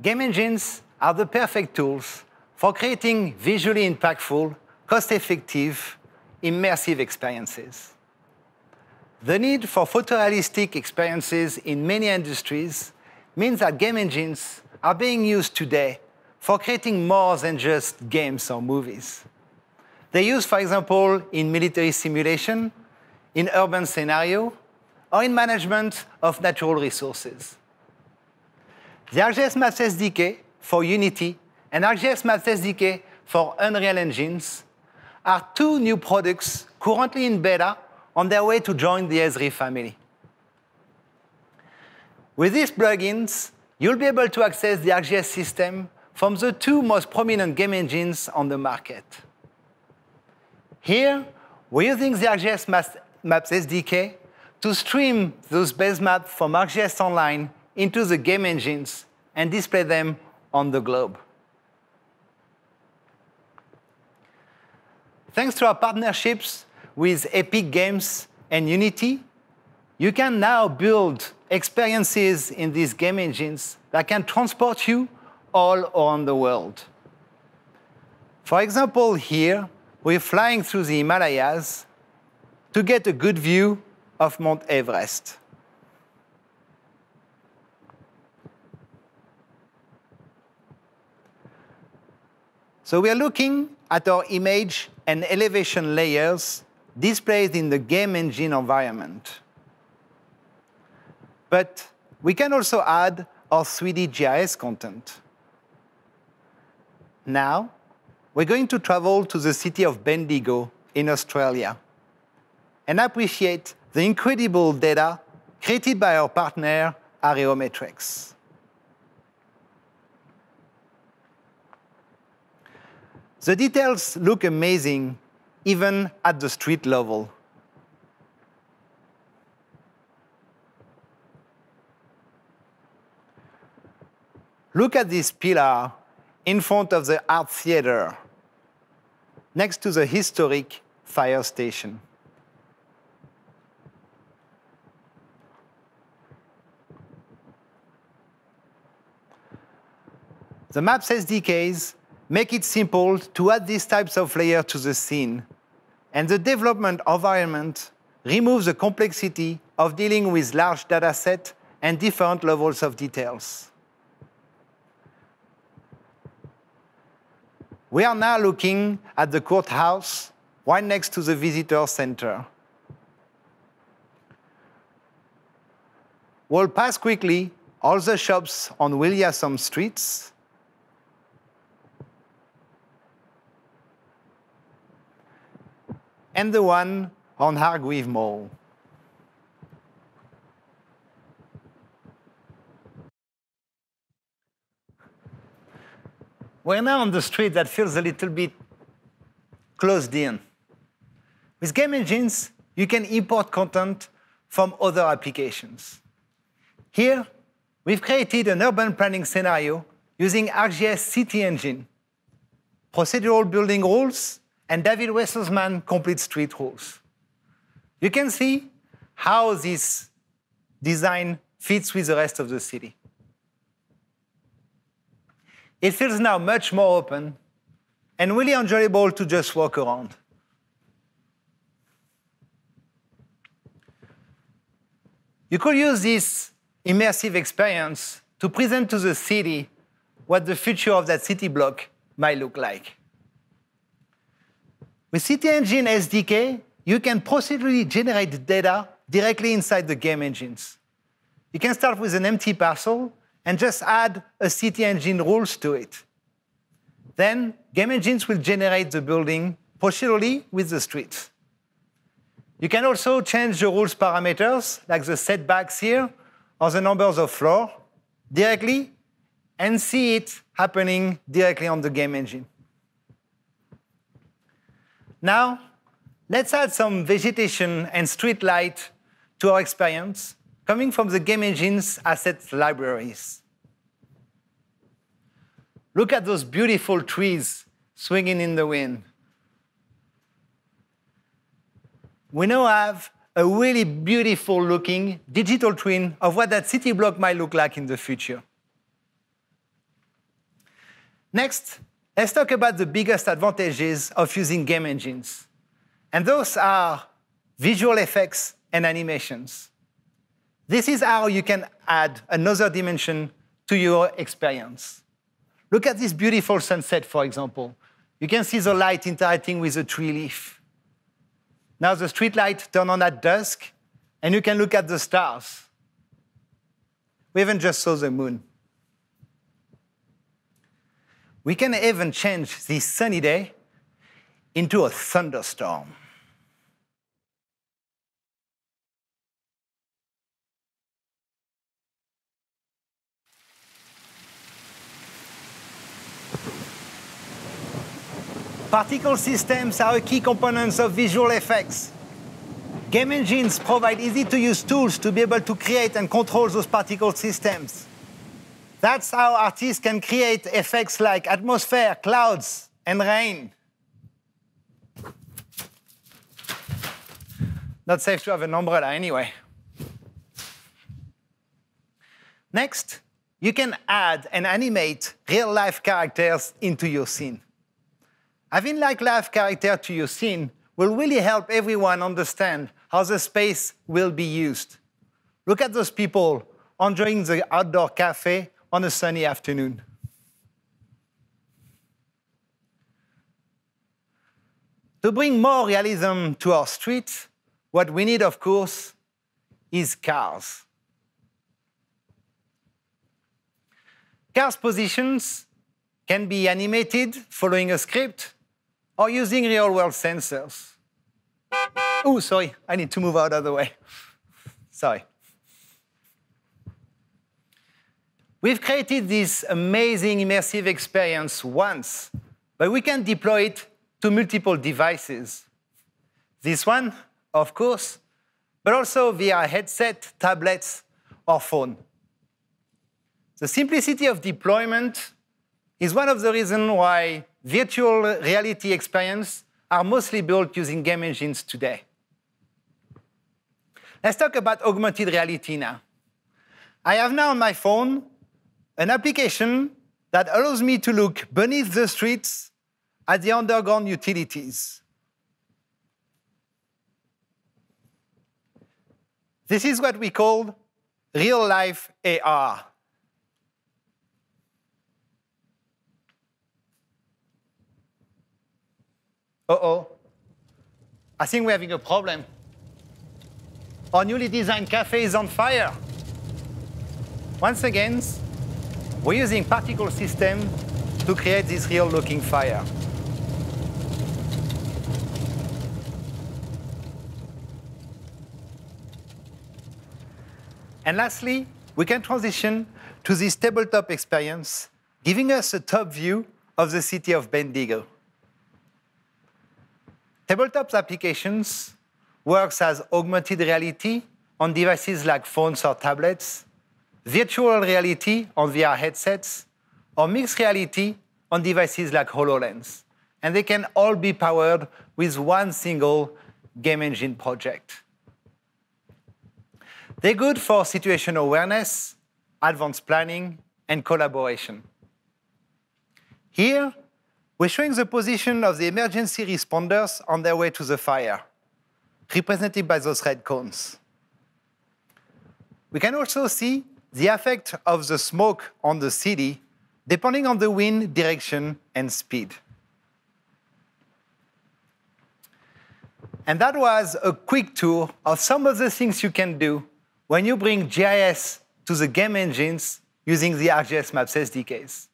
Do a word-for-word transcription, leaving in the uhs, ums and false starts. Game engines are the perfect tools for creating visually impactful, cost-effective, immersive experiences. The need for photorealistic experiences in many industries means that game engines are being used today for creating more than just games or movies. They're used, for example, in military simulation, in urban scenario, or in management of natural resources. The ArcGIS Maps S D K for Unity and ArcGIS Maps S D K for Unreal Engines are two new products currently in beta on their way to join the Esri family. With these plugins, you'll be able to access the ArcGIS system from the two most prominent game engines on the market. Here, we're using the ArcGIS Maps S D K to stream those base maps from ArcGIS Online into the game engines and display them on the globe. Thanks to our partnerships with Epic Games and Unity, you can now build experiences in these game engines that can transport you all around the world. For example, here, we're flying through the Himalayas to get a good view of Mount Everest. So we are looking at our image and elevation layers displayed in the game engine environment. But we can also add our three D G I S content. Now, we're going to travel to the city of Bendigo in Australia and appreciate the incredible data created by our partner, AreoMetrix. The details look amazing, even at the street level. Look at this pillar in front of the art theater, next to the historic fire station. The Maps S D Ks make it simple to add these types of layers to the scene, and the development environment removes the complexity of dealing with large data sets and different levels of details. We are now looking at the courthouse right next to the visitor center. We'll pass quickly all the shops on Williamson streets, and the one on Hargreave Mall. We're now on the street that feels a little bit closed in. With game engines, you can import content from other applications. Here, we've created an urban planning scenario using ArcGIS City Engine, procedural building rules, and David Wesselsman complete street rules. You can see how this design fits with the rest of the city. It feels now much more open and really enjoyable to just walk around. You could use this immersive experience to present to the city what the future of that city block might look like. With CityEngine S D K, you can procedurally generate data directly inside the game engines. You can start with an empty parcel and just add a CityEngine rules to it. Then, game engines will generate the building procedurally with the streets. You can also change the rules parameters, like the setbacks here, or the numbers of floor, directly, and see it happening directly on the game engine. Now, let's add some vegetation and street light to our experience, coming from the game engine's asset libraries. Look at those beautiful trees swinging in the wind. We now have a really beautiful looking digital twin of what that city block might look like in the future. Next, let's talk about the biggest advantages of using game engines. And those are visual effects and animations. This is how you can add another dimension to your experience. Look at this beautiful sunset, for example. You can see the light interacting with a tree leaf. Now the street light turns on at dusk, and you can look at the stars. We even just saw the moon. We can even change this sunny day into a thunderstorm. Particle systems are a key component of visual effects. Game engines provide easy-to-use tools to be able to create and control those particle systems. That's how artists can create effects like atmosphere, clouds, and rain. Not safe to have an umbrella anyway. Next, you can add and animate real-life characters into your scene. Having like live character to your scene will really help everyone understand how the space will be used. Look at those people enjoying the outdoor cafe on a sunny afternoon. To bring more realism to our streets, what we need, of course, is cars. Cars' positions can be animated following a script or using real-world sensors. Oh, sorry, I need to move out of the way. Sorry. We've created this amazing immersive experience once, but we can deploy it to multiple devices. This one, of course, but also via headset, tablets, or phone. The simplicity of deployment is one of the reasons why virtual reality experiences are mostly built using game engines today. Let's talk about augmented reality now. I have now on my phone an application that allows me to look beneath the streets at the underground utilities. This is what we call real-life A R. Uh-oh, I think we're having a problem. Our newly designed cafe is on fire. Once again, we're using particle system to create this real-looking fire. And lastly, we can transition to this tabletop experience, giving us a top view of the city of Bendigo. Tabletop applications works as augmented reality on devices like phones or tablets, virtual reality on V R headsets, or mixed reality on devices like HoloLens. And they can all be powered with one single game engine project. They're good for situation awareness, advanced planning, and collaboration. Here, we're showing the position of the emergency responders on their way to the fire, represented by those red cones. We can also see the effect of the smoke on the city, depending on the wind direction and speed. And that was a quick tour of some of the things you can do when you bring G I S to the game engines using the ArcGIS Maps S D Ks.